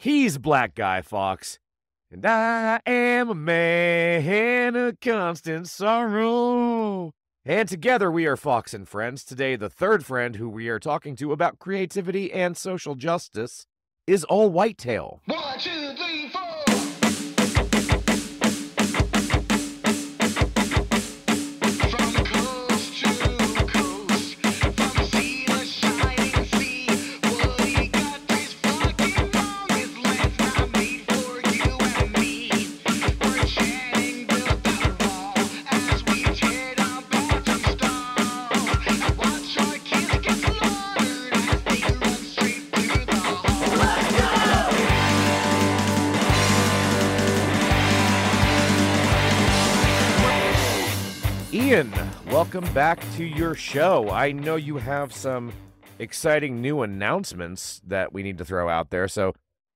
He's Black Guy Fawkes. And I am a man of constant sorrow. And together we are Fawkes and Friends. Today, the third friend who we are talking to about creativity and social justice is Ol' Whitetail. 1, 2, 3, 4. Ian, welcome back to your show. I know you have some exciting new announcements that we need to throw out there. So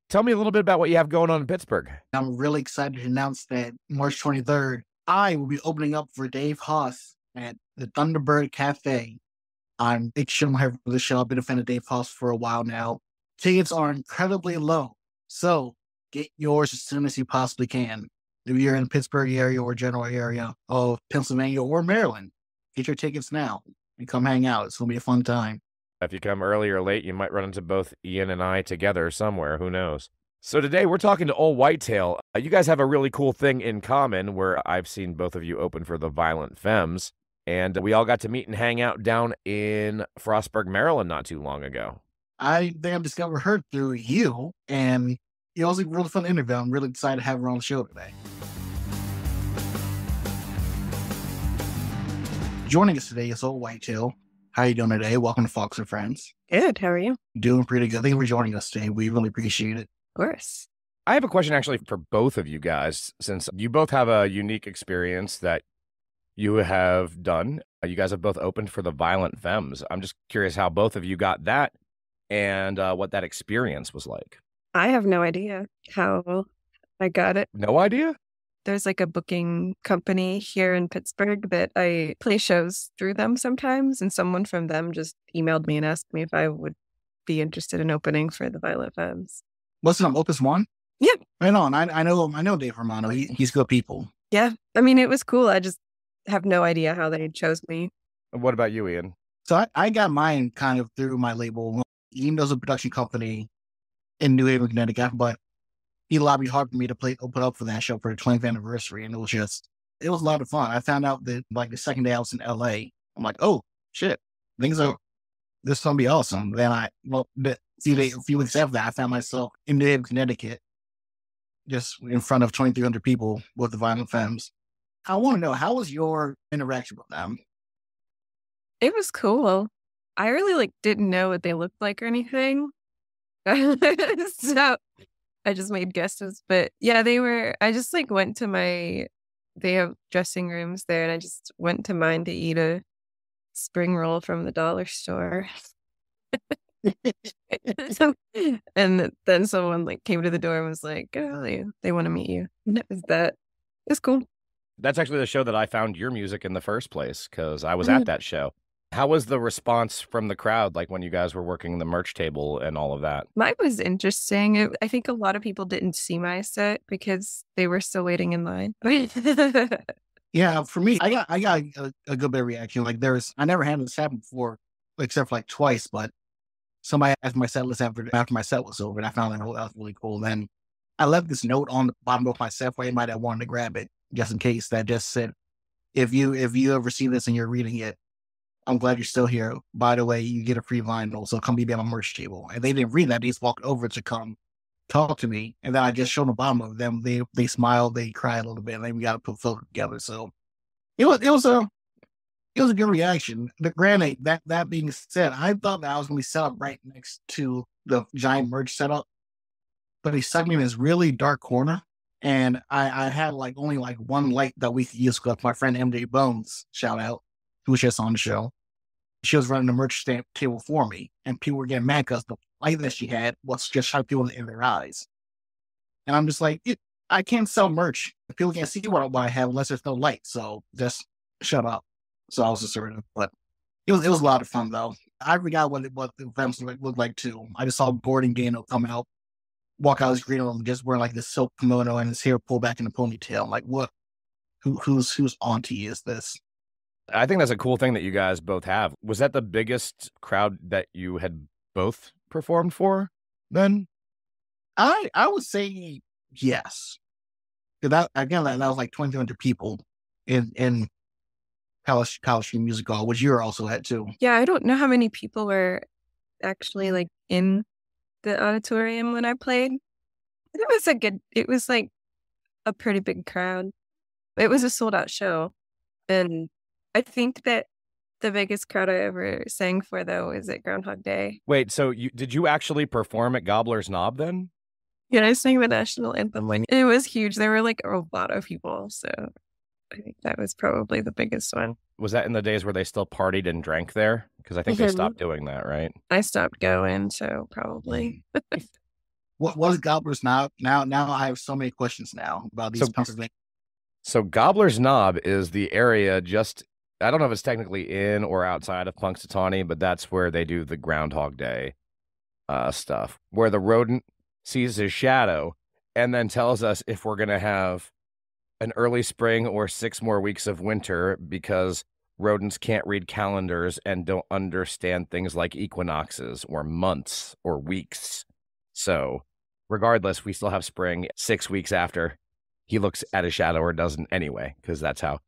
tell me a little bit about what you have going on in Pittsburgh. I'm really excited to announce that March 23rd, I will be opening up for Dave Haas at the Thunderbird Cafe. I'm extremely for the show. I've been a fan of Dave Haas for a while now. Tickets are incredibly low, so get yours as soon as you possibly can. If you're in the Pittsburgh area or general area of Pennsylvania or Maryland, get your tickets now and come hang out. It's going to be a fun time. If you come early or late, you might run into both Ian and I together somewhere. Who knows? So today we're talking to Ol' Whitetail. You guys have a really cool thing in common where I've seen both of you open for the Violent Femmes. And we all got to meet and hang out down in Frostburg, Maryland not too long ago. I think I've discovered her through you and... It was a really fun interview. I'm really excited to have her on the show today. Joining us today is Ol' Whitetail. How are you doing today? Welcome to Fawkes and Friends. Good. How are you? Doing pretty good. Thank you for joining us today. We really appreciate it. Of course. I have a question actually for both of you guys, since you both have a unique experience that you have done. You guys have both opened for the Violent Femmes. I'm just curious how both of you got that and what that experience was like. I have no idea how I got it. No idea? There's like a booking company here in Pittsburgh that I play shows through them sometimes. And someone from them just emailed me and asked me if I would be interested in opening for the Violent Femmes. What's the name? Opus One? Yeah. Right on. I know Dave Romano. He's good people. Yeah. I mean, it was cool. I just have no idea how they chose me. And what about you, Ian? So I got mine kind of through my label. Ian does a production company in New Haven, Connecticut, but he lobbied hard for me to open up for that show for the 20th anniversary, and it was a lot of fun. I found out that like the second day I was in LA, I'm like, oh shit, things are this is gonna be awesome. Then a few weeks after that, I found myself in New Haven, Connecticut, just in front of 2,300 people with the Violent Femmes. I want to know, how was your interaction with them? It was cool. I really didn't know what they looked like or anything. So I just made guesses, but yeah, they have dressing rooms there, and I just went to mine to eat a spring roll from the dollar store. And then someone came to the door and was like, oh, they want to meet you. And it was that. It's cool. That's actually the show that I found your music in the first place, because I was at that show. How was the response from the crowd, when you guys were working the merch table and all of that? Mine was interesting. I think a lot of people didn't see my set because they were still waiting in line. Yeah, for me, I got a good bit of reaction. I never had this happen before, except for twice, but somebody asked my set list after my set was over, and I found that was really cool. Then I left this note on the bottom of my set for anybody that wanted to grab it, just in case, that just said, if you ever see this and you're reading it, I'm glad you're still here. By the way, you get a free vinyl, so come be at my merch table. And they didn't read that. They just walked over to come talk to me. And then I just showed the bottom of them. They smiled, they cried a little bit, and then we got to put filter together. So it was a good reaction. But granted, that being said, I thought that I was going to be set up right next to the giant merch setup. But he stuck me in this really dark corner. And I had only one light that we could use, because my friend MJ Bones, shout out, who was just on the show, she was running the merch table for me, and people were getting mad because the light that she had was just shot people in their eyes. And I'm just like, I can't sell merch. People can't see what I have unless there's no light, so just shut up. So I was assertive, but it was a lot of fun, though. I forgot what the events looked like, too. I just saw Gordon Gano come out walk out as Green and just wear like the silk kimono and his hair pulled back in a ponytail. I'm like, what? Whose auntie is this? I think that's a cool thing that you guys both have. Was that the biggest crowd that you had both performed for then? I would say yes. That, again, that was like 2,200 people in College Street Music Hall, which you also had too. Yeah, I don't know how many people were actually like in the auditorium when I played. It was like a pretty big crowd. It was a sold out show. And I think that the biggest crowd I ever sang for, though, is at Groundhog Day. Wait, so did you actually perform at Gobbler's Knob then? Yeah, I sang the national anthem. It was huge. There were like a lot of people, so I think that was probably the biggest one. Was that in the days where they still partied and drank there? Because I think they stopped doing that, right? I stopped going, so probably. What was Gobbler's Knob? Now I have so many questions now about these Pennsylvania. So Gobbler's Knob is the area just, I don't know if it's technically in or outside of Punxsutawney, but that's where they do the Groundhog Day stuff, where the rodent sees his shadow and then tells us if we're going to have an early spring or 6 more weeks of winter because rodents can't read calendars and don't understand things like equinoxes or months or weeks. So regardless, we still have spring 6 weeks after he looks at his shadow or doesn't anyway, because that's how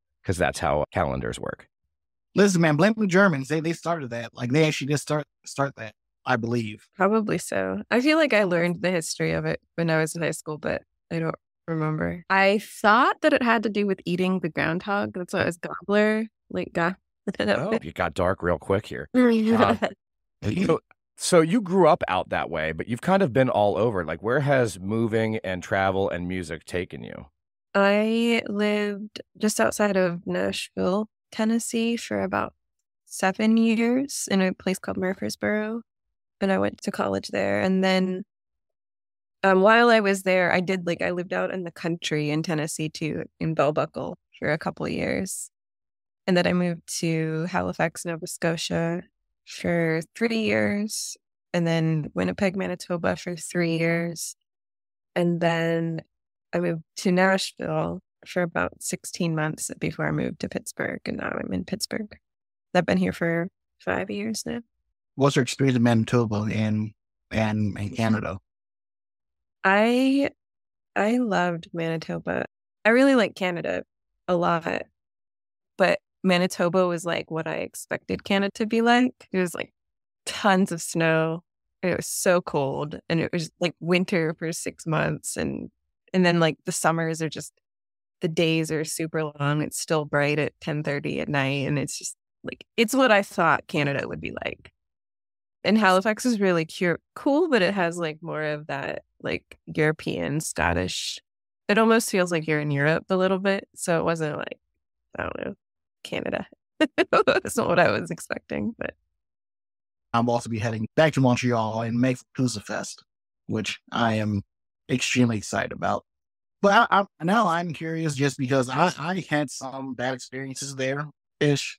calendars work. Listen, man, blame the Germans. They started that. Like they actually did start that. I believe. Probably so. I feel like I learned the history of it when I was in high school, but I don't remember. I thought that it had to do with eating the groundhog. That's why it was gobbler. Oh, you got dark real quick here. So you grew up out that way, but you've kind of been all over. Like, where has moving and travel and music taken you? I lived just outside of Nashville, Tennessee for about 7 years in a place called Murfreesboro. And I went to college there. And then while I was there, I lived out in the country in Tennessee too, in Bell Buckle for a couple of years. And then I moved to Halifax, Nova Scotia for 3 years. And then Winnipeg, Manitoba for 3 years. And then I moved to Nashville for about 16 months before I moved to Pittsburgh. And now I'm in Pittsburgh. I've been here for 5 years now. What's your experience in Manitoba and Canada? I loved Manitoba. I really like Canada a lot, but Manitoba was like what I expected Canada to be like. It was like tons of snow, and it was so cold, and it was like winter for 6 months, and then like the summers are just, the days are super long. It's still bright at 10:30 at night, and it's just like it's what I thought Canada would be like. And Halifax is really cool, but it has like more of that like European, Scottish. It almost feels like you're in Europe a little bit. So it wasn't like, I don't know, Canada. That's not what I was expecting. But I'm also be heading back to Montreal and May for Cousafest, which I am extremely excited about. But now I'm curious just because I had some bad experiences there-ish.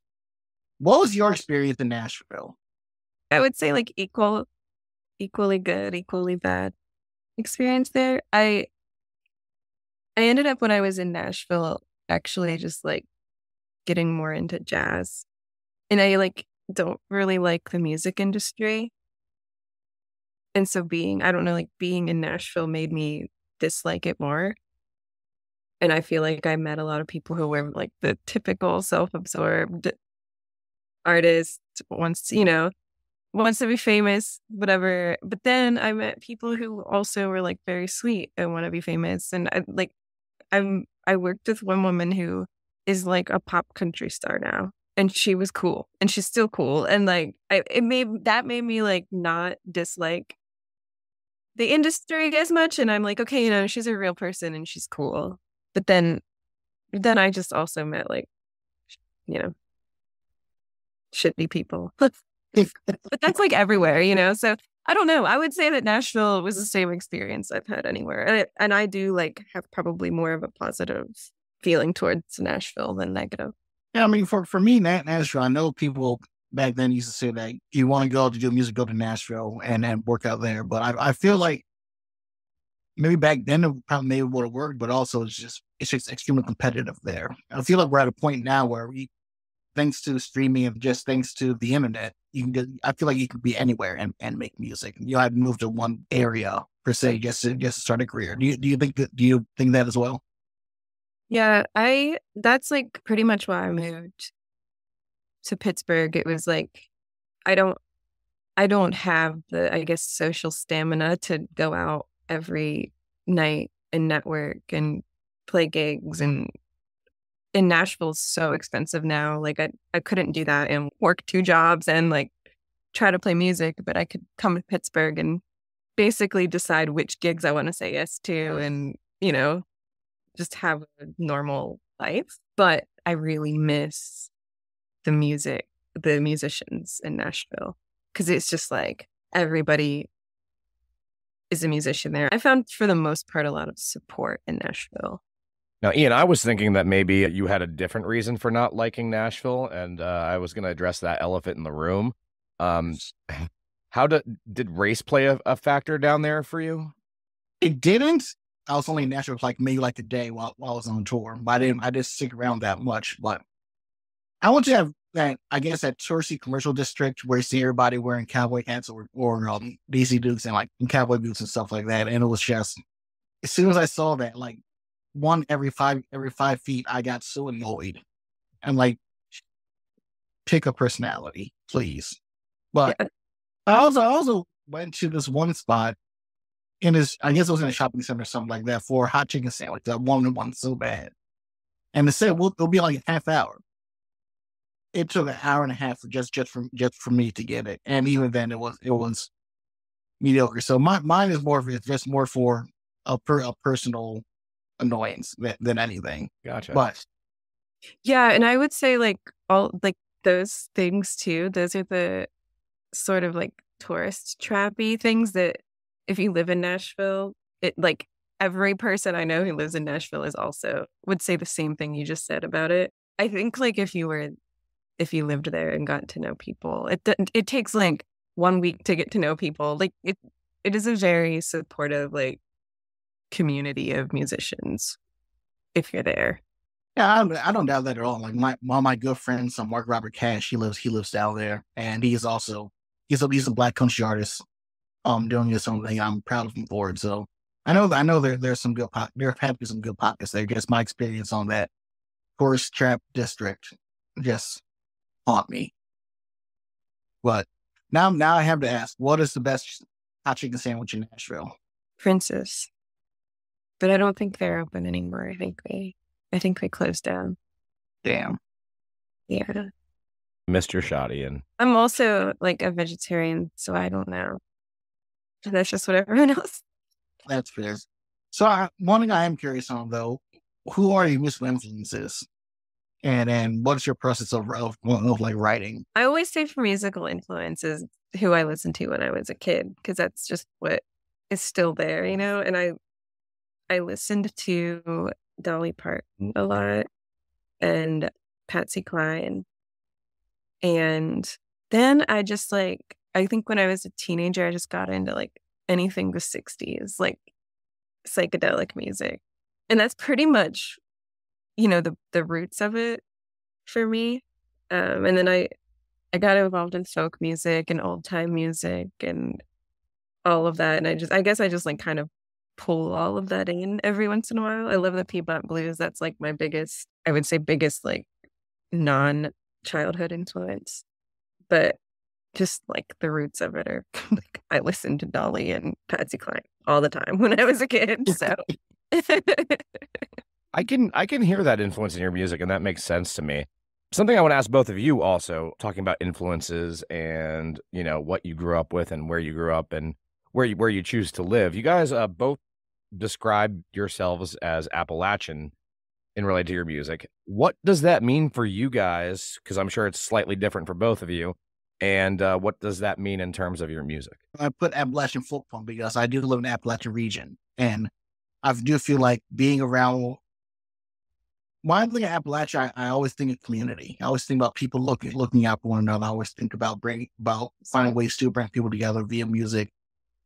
What was your experience in Nashville? I would say like equally good, equally bad experience there. I ended up when I was in Nashville actually just like getting more into jazz. And I like don't really like the music industry. And so being in Nashville made me dislike it more. And I feel like I met a lot of people who were like the typical self-absorbed artist wants to be famous, whatever. But then I met people who also were like very sweet and want to be famous. And I worked with one woman who is like a pop country star now, and she was cool, and she's still cool. And like it made me like not dislike the industry as much. And I'm like, okay, she's a real person and she's cool. But then I just also met like, shitty people. But that's like everywhere, so I don't know. I would say that Nashville was the same experience I've had anywhere. And I do like have probably more of a positive feeling towards Nashville than negative. Yeah, for me, Nashville, I know people back then used to say that you want to go to do music, go to Nashville and work out there. But I feel like maybe back then it probably would have worked, but also it's just extremely competitive there. I feel like we're at a point now where we, thanks to streaming and just thanks to the internet, you can just, I feel like you can be anywhere and make music. You don't have to move to one area per se just to start a career. Do you think that as well? Yeah, that's like pretty much why I moved to Pittsburgh. It was like I don't have the, I guess, social stamina to go out every night and network and play gigs. And in Nashville's so expensive now. Like I couldn't do that and work two jobs and like try to play music, but I could come to Pittsburgh and basically decide which gigs I want to say yes to and, you know, just have a normal life. But I really miss the music, the musicians in Nashville, because it's just like everybody is a musician there. I found, for the most part, a lot of support in Nashville. Now, Ian, I was thinking that maybe you had a different reason for not liking Nashville, and I was going to address that elephant in the room. How did race play a factor down there for you? It didn't. I was only in Nashville like maybe like the day while I was on tour, but I didn't stick around that much. But I want to have that, I guess, that touristy commercial district where you see everybody wearing cowboy hats or DC Dukes and like cowboy boots and stuff like that. And it was just, as soon as I saw that, like one every five feet, I got so annoyed. I'm like, pick a personality, please. But yeah. I also went to this one spot. I guess it was in a shopping center or something like that for a hot chicken sandwich. That one so bad. And they said, well, it'll be like a half hour. It took an hour and a half just for me to get it. And even then it was mediocre. So mine is more of, it's just more for a personal annoyance than anything. Gotcha. But yeah. And I would say like all like those things too, those are the sort of like tourist trappy things that, if you live in Nashville, it like every person I know who lives in Nashville is also would say the same thing you just said about it. I think like if you lived there and got to know people, it takes like 1 week to get to know people. Like it is a very supportive like community of musicians if you're there. Yeah, I don't doubt that at all. Like one of my good friends, Mark Robert Cash, he lives down there, and he's a black country artist. Doing this own thing. I'm proud of them for it. So I know there's some good pockets. There have been some good pockets there. Just my experience on that tourist trap district just haunt me. But now I have to ask, what is the best hot chicken sandwich in Nashville? Princess, but I don't think they're open anymore. I think they closed down. Damn. Yeah. Mr. Shoddy. And I'm also like a vegetarian, so I don't know. That's just what everyone else. That's fair. So one thing I am curious on, though, who are your musical influences? And what's your process of like writing? I always say for musical influences, who I listened to when I was a kid, because that's just what is still there, you know? And I listened to Dolly Parton a lot and Patsy Cline. And then I just like, I think when I was a teenager, I just got into like anything the 60s, like psychedelic music. And that's pretty much, you know, the roots of it for me. And then I got involved in folk music and old time music and all of that. And I guess I just like kind of pull all of that in every once in a while. I love the Piedmont blues. That's like my biggest, I would say biggest like non-childhood influence. But just like the roots of it are like, I listened to Dolly and Patsy Cline all the time when I was a kid. So I can hear that influence in your music, and that makes sense to me. Something I want to ask both of you also, talking about influences and, you know, what you grew up with and where you grew up and where you choose to live. You guys both describe yourselves as Appalachian in relation to your music. What does that mean for you guys? Because I'm sure it's slightly different for both of you. And what does that mean in terms of your music? I put Appalachian folk punk because I do live in the Appalachian region. And I do feel like being around, when I think of Appalachia, I always think of community. I always think about people looking out for one another. I always think about finding ways to bring people together via music,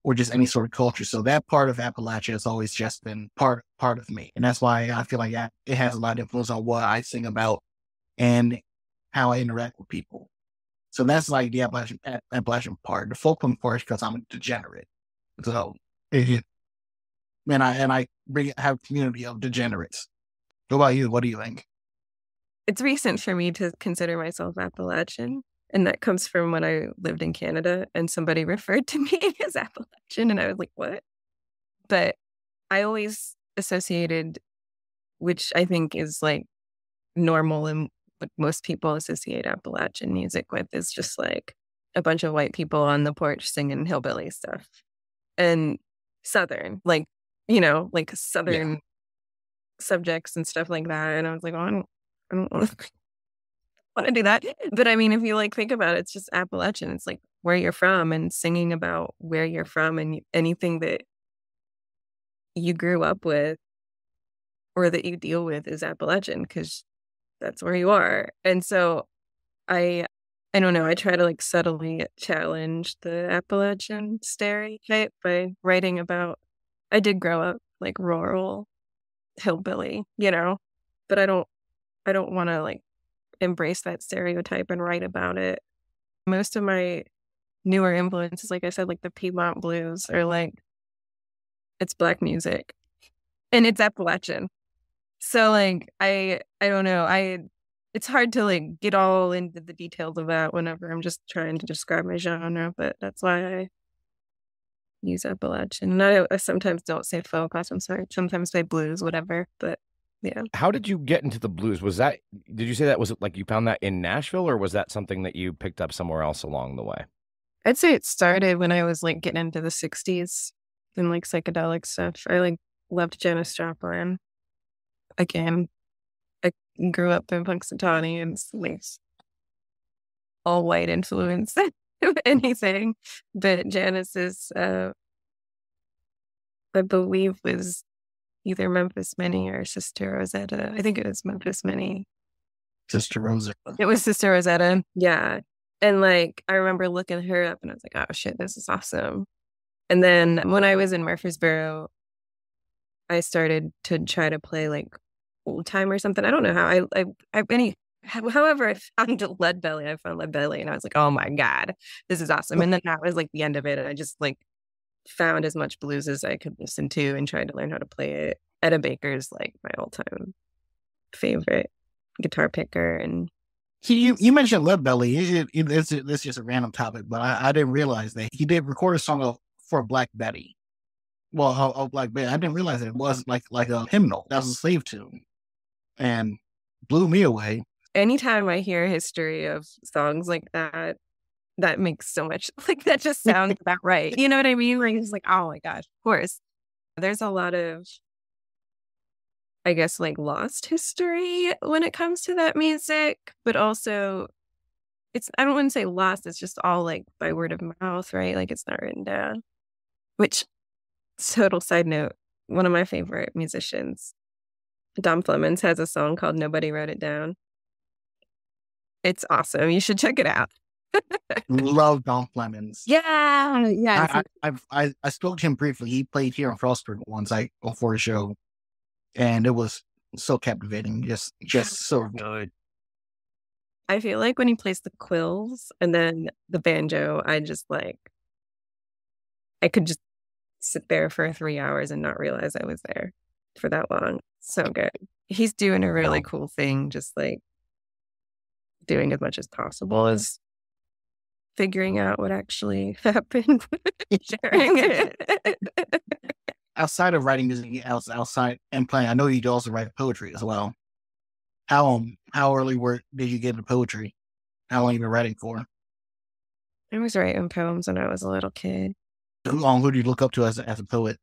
or just any sort of culture. So that part of Appalachia has always just been part of me. And that's why I feel like it has a lot of influence on what I sing about and how I interact with people. So that's like the Appalachian part. The folkpunk part is because I'm a degenerate. So, I have a community of degenerates. What about you? What do you think? It's recent for me to consider myself Appalachian. And that comes from when I lived in Canada and somebody referred to me as Appalachian. And I was like, what? But I always associated, which I think is like normal and what most people associate Appalachian music with, is just like a bunch of white people on the porch singing hillbilly stuff. And Southern, like, you know, like Southern subjects and stuff like that. And I was like, oh, I don't want to do that. But I mean, if you like think about it, it's just Appalachian. It's like where you're from and singing about where you're from and anything that you grew up with or that you deal with is Appalachian because that's where you are. And so I don't know, I try to like subtly challenge the Appalachian stereotype by writing about, I did grow up like rural hillbilly, you know, but I don't want to like embrace that stereotype and write about it. Most of my newer influences, like I said, like the Piedmont blues or like it's Black music and it's Appalachian. So like, I don't know. It's hard to like get all into the details of that whenever I'm just trying to describe my genre, but that's why I use Appalachian. And I sometimes don't say folk, I'm sorry, sometimes say blues, whatever, but yeah. How did you get into the blues? Did you say that, was it like you found that in Nashville, or was that something that you picked up somewhere else along the way? I'd say it started when I was like getting into the 60s and like psychedelic stuff. I like loved Janis Joplin. Again, I grew up in Punxsutawney and it's like all white influence of anything. But Janis is, I believe, was either Memphis Minnie or Sister Rosetta. I think it was Memphis Minnie. Sister Rosetta. It was Sister Rosetta. Yeah. And like, I remember looking her up and I was like, oh shit, this is awesome. And then when I was in Murfreesboro, I started to try to play like old time or something. I don't know how however I found Leadbelly. I found Leadbelly and I was like, oh my God, this is awesome. And then that was like the end of it. And I just like found as much blues as I could listen to and tried to learn how to play it. Etta Baker's like my all-time favorite guitar picker. And you mentioned Leadbelly. It's just a random topic, but I didn't realize that he did record a song for Black Betty. Well, Black Betty. I didn't realize it was like a hymnal. That was a slave tune, and blew me away. Anytime I hear history of songs like that, that makes so much, like, that just sounds about right. You know what I mean? Like, it's like, oh my gosh, of course. There's a lot of, I guess, like lost history when it comes to that music, but also it's, I don't want to say lost, it's just all like by word of mouth, right? Like it's not written down, which, total side note, one of my favorite musicians, Dom Flemons, has a song called Nobody Wrote It Down. It's awesome. You should check it out. Love Dom Flemons. Yeah, yeah. I spoke to him briefly. He played here in Frostburg once, like before a show, and it was so captivating. Just so good. I feel like when he plays the quills and then the banjo, I could just sit there for 3 hours and not realize I was there for that long. So good. He's doing a really cool thing, just like doing as much as possible as figuring out what actually happened. Sharing it. Outside of writing music, outside and playing, I know you also write poetry as well. How early did you get into poetry? How long have you been writing for? I was writing poems when I was a little kid. Who do you look up to as a poet?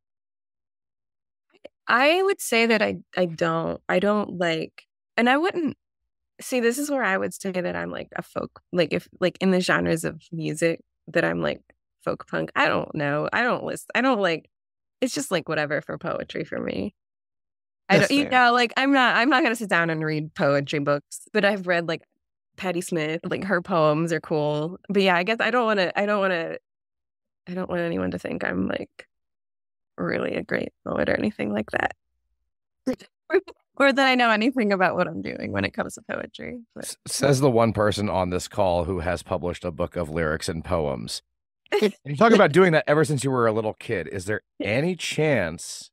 I would say that I don't like, and I wouldn't see, this is where I would say that I'm like a folk, like if like in the genres of music that I'm like folk punk. I don't know. I don't like, it's just like whatever for poetry for me. I'm not going to sit down and read poetry books, but I've read like Patti Smith, like her poems are cool. But yeah, I guess I don't want to I don't want anyone to think I'm like really a great poet or anything like that. Or that I know anything about what I'm doing when it comes to poetry. But. Says the one person on this call who has published a book of lyrics and poems. And you talk about doing that ever since you were a little kid. Is there any chance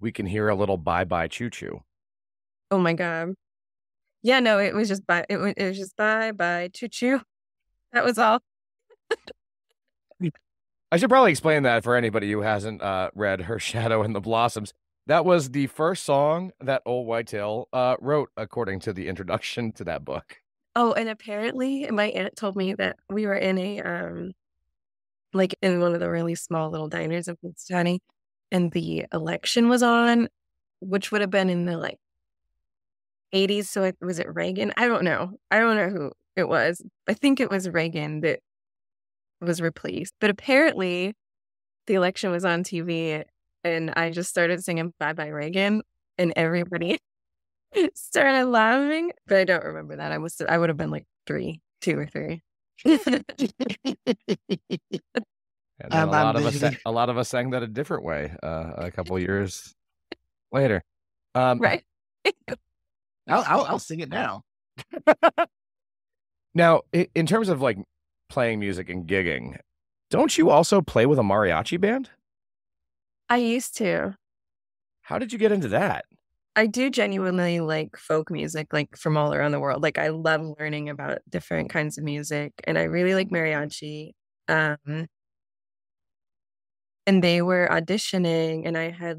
we can hear a little bye-bye choo-choo? Oh my God. Yeah, no, it was just bye-bye choo-choo. That was all. I should probably explain that for anybody who hasn't read Her Shadow and the Blossoms. That was the first song that Ol' Whitetail wrote, according to the introduction to that book. Oh, and apparently my aunt told me that we were in a, like in one of the really small little diners in Punxsutawney, and the election was on, which would have been in the like 80s. So was it Reagan? I don't know. I don't know who it was. I think it was Reagan that was replaced. But apparently the election was on TV. And I just started singing Bye Bye Reagan, and everybody started laughing. But I don't remember that. I would have been like two or three. And a lot of us sang that a different way a couple years later. Right. I'll sing it now. Now, in terms of like playing music and gigging, don't you also play with a mariachi band? I used to. How did you get into that? I do genuinely like folk music, like from all around the world. Like I love learning about different kinds of music, and I really like mariachi. And they were auditioning, and I had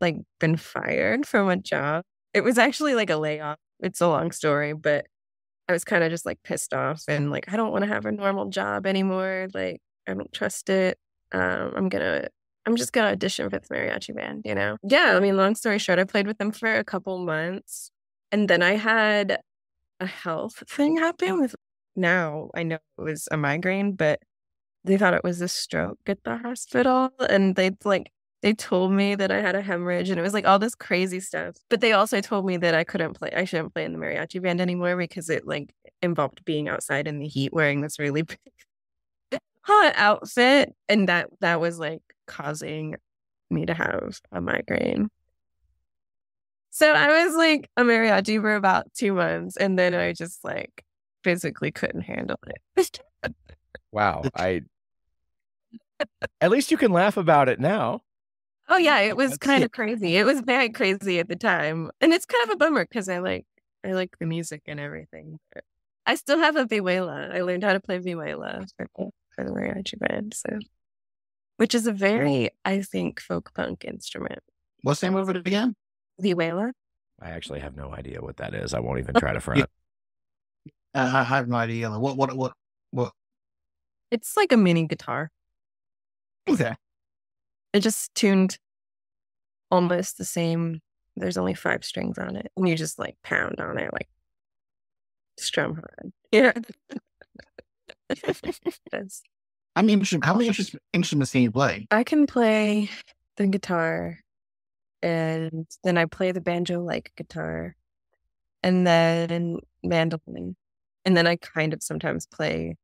like been fired from a job. It was actually like a layoff. It's a long story, but I was kind of just like pissed off and like, I don't want to have a normal job anymore. Like I don't trust it. I'm just going to audition for the mariachi band, you know? Yeah, I mean, long story short, I played with them for a couple months. And then I had a health thing happen with, now I know it was a migraine, but they thought it was a stroke at the hospital. And they told me that I had a hemorrhage, and it was like all this crazy stuff. But they also told me that I shouldn't play in the mariachi band anymore because it like involved being outside in the heat wearing this really big hot outfit. And that was like causing me to have a migraine. So I was like a mariachi for about 2 months, and then I just like physically couldn't handle it. Wow. At least you can laugh about it now. Oh yeah, it was kind of crazy. It was very crazy at the time. And it's kind of a bummer because I like the music and everything. But I still have a vihuela. I learned how to play vihuela for the mariachi band, so. Which is a very, I think, folk punk instrument. What's the name of it again? Vihuela. I actually have no idea what that is. I won't even try to front. I have no idea. What? It's like a mini guitar. Okay. It just tuned almost the same. There's only 5 strings on it, and you just like pound on it, like strum hard. Yeah. That's. How many instruments can you play? I can play the guitar, and then I play the banjo like guitar, and then mandolin, and then I kind of sometimes play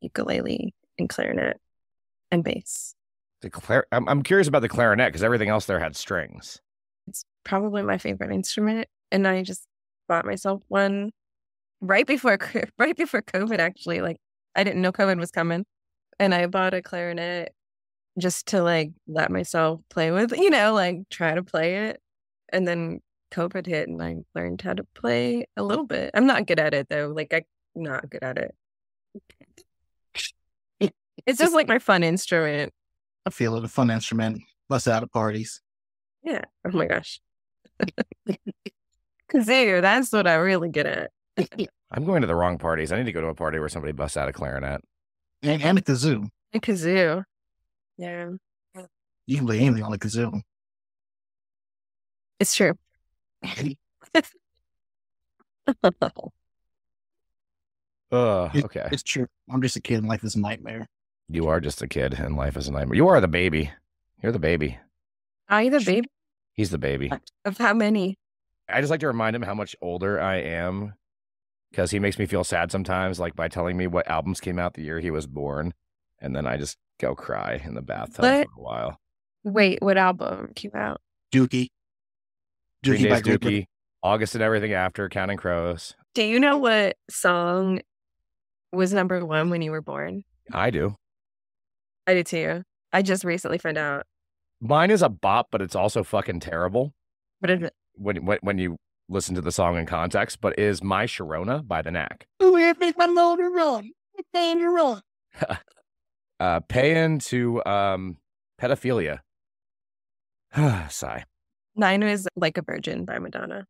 ukulele and clarinet and bass. I'm curious about the clarinet because everything else there had strings. It's probably my favorite instrument, and I just bought myself one right before COVID. Actually, like I didn't know COVID was coming. And I bought a clarinet just to like let myself play with, you know, like try to play it. And then COVID hit, and I learned how to play a little bit. I'm not good at it though. Like I'm not good at it. It's just like my fun instrument. I feel it, a fun instrument. Bust out at parties. Yeah. Oh my gosh. Cause there, that's what I really get at. I'm going to the wrong parties. I need to go to a party where somebody busts out a clarinet. And a kazoo. A kazoo. Yeah. You can play anything on a kazoo. It's true. Okay. It's true. I'm just a kid and life is a nightmare. You are just a kid and life is a nightmare. You are the baby. You're the baby. Are you the baby? He's the baby. Of how many? I just like to remind him how much older I am. Because he makes me feel sad sometimes, like by telling me what albums came out the year he was born. And then I just go cry in the bathtub for a while. Wait, what album came out? Dookie. Dookie by Dookie. August and Everything After, Counting Crows. Do you know what song was number one when you were born? I do. I do too. I just recently found out. Mine is a bop, but it's also fucking terrible. But it, when you listen to the song in context, but it is My Sharona by The Knack. Ooh, it makes my motor run. It's dangerous. Pay into pedophilia. Sigh. Mine is Like a Virgin by Madonna.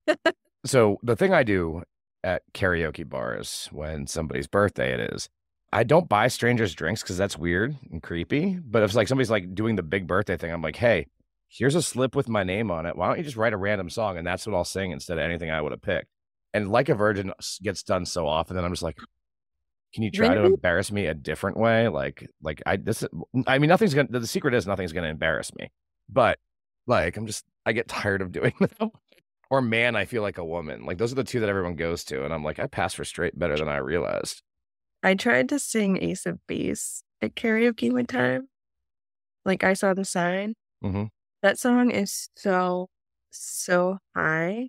So the thing I do at karaoke bars when somebody's birthday it is, I don't buy strangers drinks because that's weird and creepy. But if like somebody's like doing the big birthday thing, I'm like, hey, here's a slip with my name on it. Why don't you just write a random song and that's what I'll sing instead of anything I would have picked. And Like a Virgin gets done so often that I'm just like, can you try to embarrass me a different way? I mean, nothing's gonna. The secret is nothing's gonna embarrass me. But like, I get tired of doing that. Or Man, I Feel Like a Woman. Like those are the two that everyone goes to, and I'm like, I pass for straight better than I realized. I tried to sing Ace of Base at karaoke one time. Like I Saw the Sign. Mm-hmm. That song is so, so high.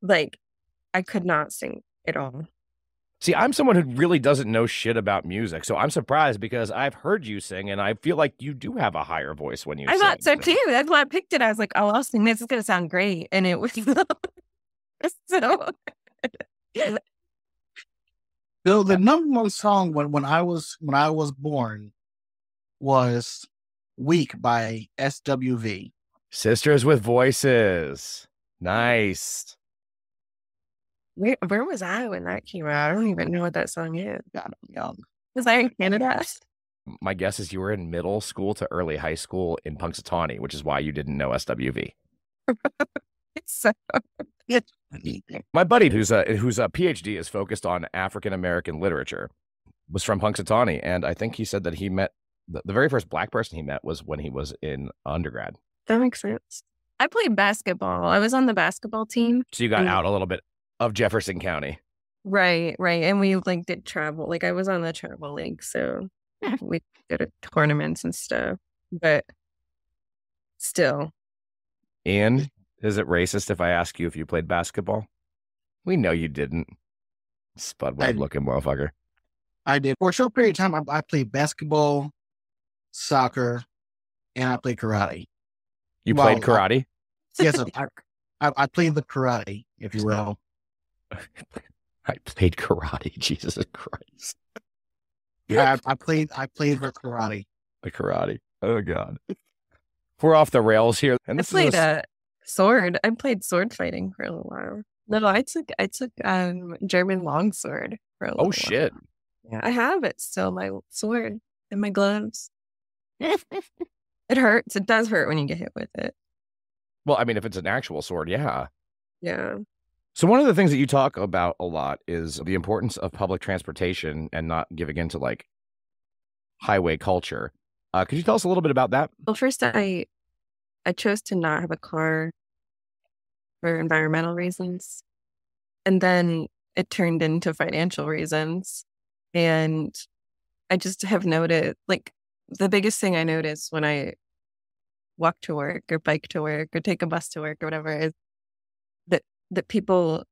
Like I could not sing at all. See, I'm someone who really doesn't know shit about music, so I'm surprised because I've heard you sing, and I feel like you do have a higher voice when you sing. I thought so, too. That's why I picked it. I was like, oh, I'll sing this. It's going to sound great. And it was so... So the number one song when I was born was Weak by SWV. Sisters with Voices. Nice. Where was I when that came out? I don't even know what that song is. God, I'm young. Was I in Canada? My guess is you were in middle school to early high school in Punxsutawney, which is why you didn't know SWV. So, my buddy, who's a PhD, is focused on African American literature, was from Punxsutawney, and I think he said that he met the very first black person he met was when he was in undergrad. That makes sense. I played basketball. I was on the basketball team. So you got out a little bit. Of Jefferson County. Right, right. And we like did travel. Like I was on the travel league, so we did tournaments and stuff. But still. And is it racist if I ask you if you played basketball? We know you didn't. Spudweb looking motherfucker. I did. For a short period of time, I played basketball, soccer, and I played karate. You played karate? Yes, I played the karate, if you will. I played karate, Jesus Christ. Yeah, I played the karate. The karate. Oh God. We're off the rails here. And this I played a sword. I played sword fighting for a little while. No, I took German longsword for a little while. Oh shit. Yeah. I have it still, my sword and my gloves. It hurts. It does hurt when you get hit with it. Well, I mean if it's an actual sword, yeah. Yeah. So one of the things that you talk about a lot is the importance of public transportation and not giving in to like highway culture. Could you tell us a little bit about that? Well, first, I chose to not have a car for environmental reasons. And then it turned into financial reasons. And I just have noticed, like the biggest thing I notice when I walk to work or bike to work or take a bus to work or whatever is that people,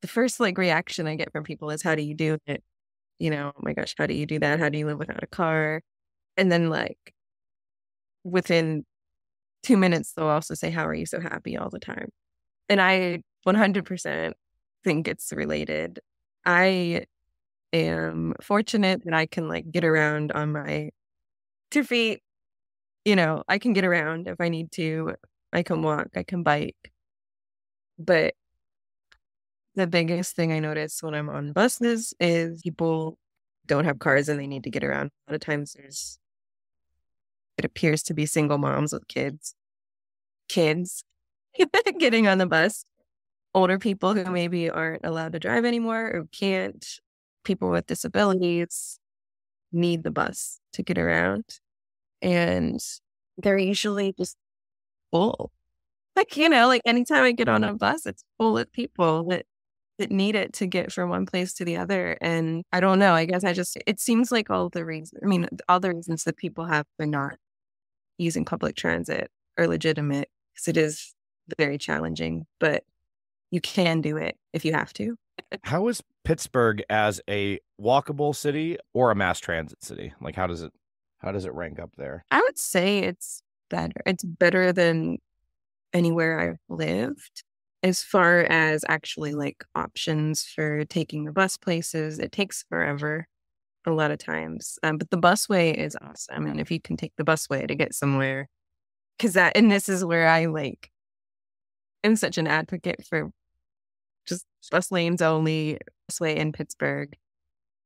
the first like reaction I get from people is, how do you do it? You know, oh my gosh, how do you do that? How do you live without a car? And then like within 2 minutes, they'll also say, how are you so happy all the time? And I 100% think it's related. I am fortunate that I can like get around on my 2 feet. You know, I can get around if I need to. I can walk, I can bike. But the biggest thing I notice when I'm on buses is people don't have cars and they need to get around. A lot of times it appears to be single moms with kids getting on the bus, older people who maybe aren't allowed to drive anymore or can't, people with disabilities need the bus to get around. And they're usually just full. Like, you know, like anytime I get on a bus, it's full of people that that need it to get from one place to the other. And I don't know, I guess it seems like all the reasons that people have for not using public transit are legitimate, because it is very challenging, but you can do it if you have to. How is Pittsburgh as a walkable city or a mass transit city? Like, how does it rank up there? I would say it's better. It's better than anywhere I've lived. As far as actually like options for taking the bus places, it takes forever a lot of times. But the busway is awesome. And if you can take the busway to get somewhere, and this is where I like, am such an advocate for just bus lanes only. Busway in Pittsburgh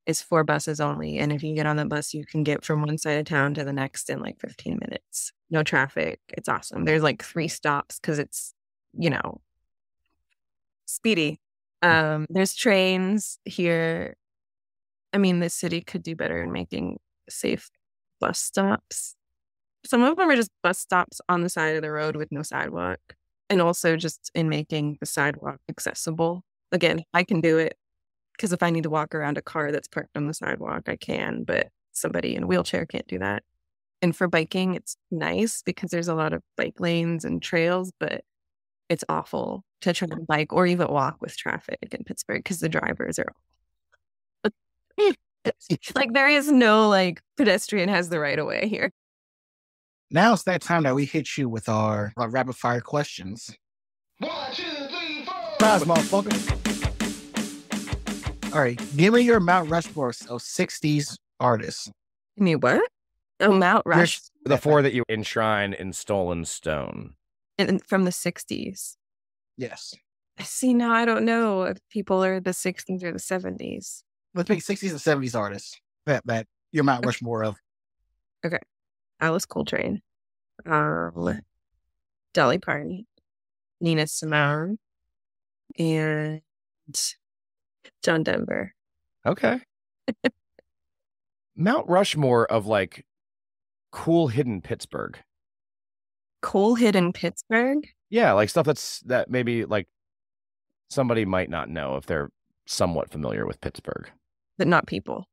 is 4 buses only. And if you get on the bus, you can get from one side of town to the next in like 15 minutes. No traffic. It's awesome. There's like 3 stops because it's, speedy. There's trains here. I mean, the city could do better in making safe bus stops. Some of them are just bus stops on the side of the road with no sidewalk, and also just in making the sidewalk accessible. Again, I can do it because if I need to walk around a car that's parked on the sidewalk, I can, but somebody in a wheelchair can't do that. And for biking, it's nice because there's a lot of bike lanes and trails, but it's awful to try to bike or even walk with traffic in Pittsburgh because the drivers are like, there is no like pedestrian has the right of way here. Now it's that time that we hit you with our rapid fire questions. 1, 2, 3, 4. Prize, motherfucker. All right, give me your Mount Rushmore of 60s artists. You mean what? Oh, Mount Rush. The 4 that you enshrine in Stolen Stone. And from the 60s. Yes. See, now I don't know if people are the 60s or the 70s. Let's make 60s and 70s artists. That you're Mount Rushmore of. Okay. Alice Coltrane. Dolly Parton. Nina Simone. And John Denver. Okay. Mount Rushmore of like cool hidden Pittsburgh. Cool hidden Pittsburgh? Yeah, like stuff that maybe like somebody might not know if they're somewhat familiar with Pittsburgh. But not people.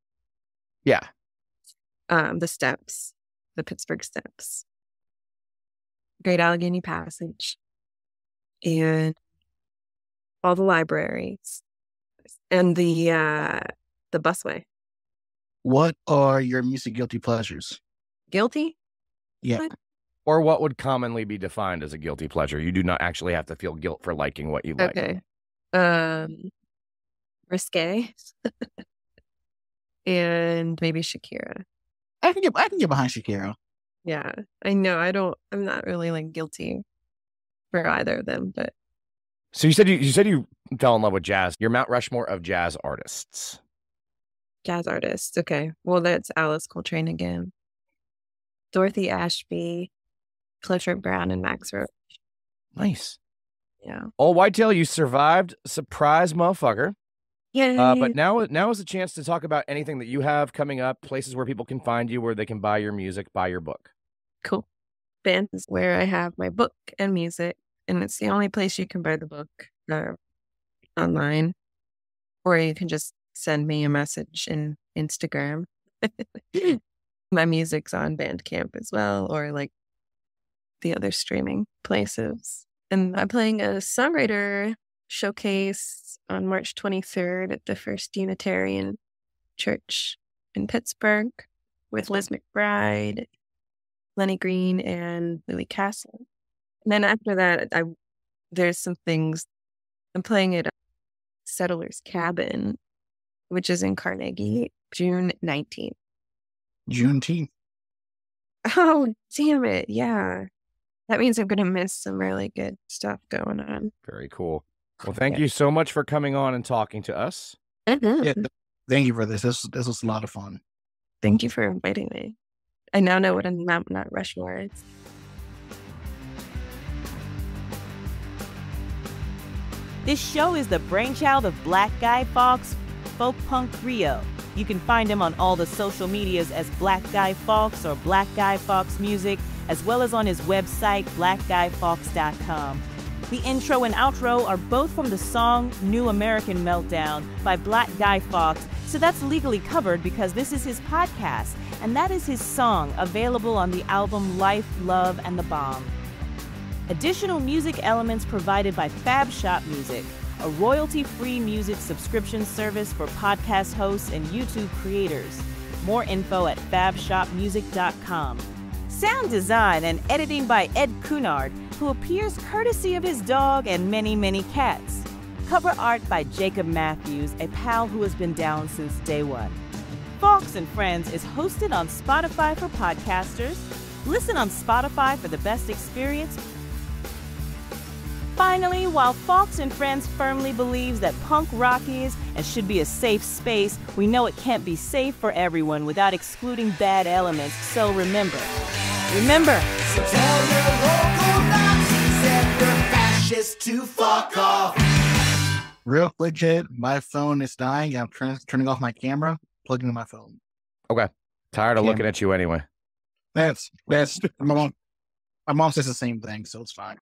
Yeah. The steps, the Pittsburgh steps. Great Allegheny Passage. And all the libraries. And the busway. What are your music guilty pleasures? Guilty? Yeah. Or what would commonly be defined as a guilty pleasure? You do not actually have to feel guilt for liking what you like. Okay. Risque. And maybe Shakira. I can get behind Shakira. Yeah. I know. I'm not really like guilty for either of them, but. So you said you fell in love with jazz. Your Mount Rushmore of jazz artists. Jazz artists. Okay. Well, that's Alice Coltrane again. Dorothy Ashby. Clifford Brown and Max Roach. Nice. Yeah. Ol' Whitetail, you survived. Surprise, motherfucker. Yay. But now is a chance to talk about anything that you have coming up, places where people can find you, where they can buy your music, buy your book. Cool. Banff is where I have my book and music, and it's the only place you can buy the book online, or you can just send me a message in Instagram. My music's on Bandcamp as well, or like the other streaming places. And I'm playing a songwriter showcase on March 23rd at the First Unitarian Church in Pittsburgh with Liz McBride, Lenny Green, and Lily Castle. And then after that, there's some things. I'm playing at Settler's Cabin, which is in Carnegie, June 19th. Juneteenth. Oh, damn it. Yeah. That means I'm going to miss some really good stuff going on. Very cool. Well, thank you so much for coming on and talking to us. Yeah, thank you for this. This was a lot of fun. Thank you for inviting me. I now know what a Mount Rushmore is. This show is the brainchild of Black Guy Fawkes, Folk Punk Rio. You can find him on all the social medias as Black Guy Fawkes or Black Guy Fawkes Music, as well as on his website, blackguyfawkes.com. The intro and outro are both from the song New American Meltdown by Black Guy Fawkes, so that's legally covered because this is his podcast, and that is his song, available on the album Life, Love, and the Bomb. Additional music elements provided by Fab Shop Music, a royalty-free music subscription service for podcast hosts and YouTube creators. More info at fabshopmusic.com. Sound design and editing by Ed Cunard, who appears courtesy of his dog and many, many cats. Cover art by Jacob Matthews, a pal who has been down since day one. Fawkes and Friends is hosted on Spotify for podcasters. Listen on Spotify for the best experience. Finally, while Fawkes and Friends firmly believes that punk rock is and should be a safe space, we know it can't be safe for everyone without excluding bad elements. So remember. So tell your local Nazis and your fascists to fuck off. Real legit, my phone is dying. I'm turning off my camera, plugging in my phone. Okay. Tired of looking at you anyway. My mom says the same thing, so it's fine.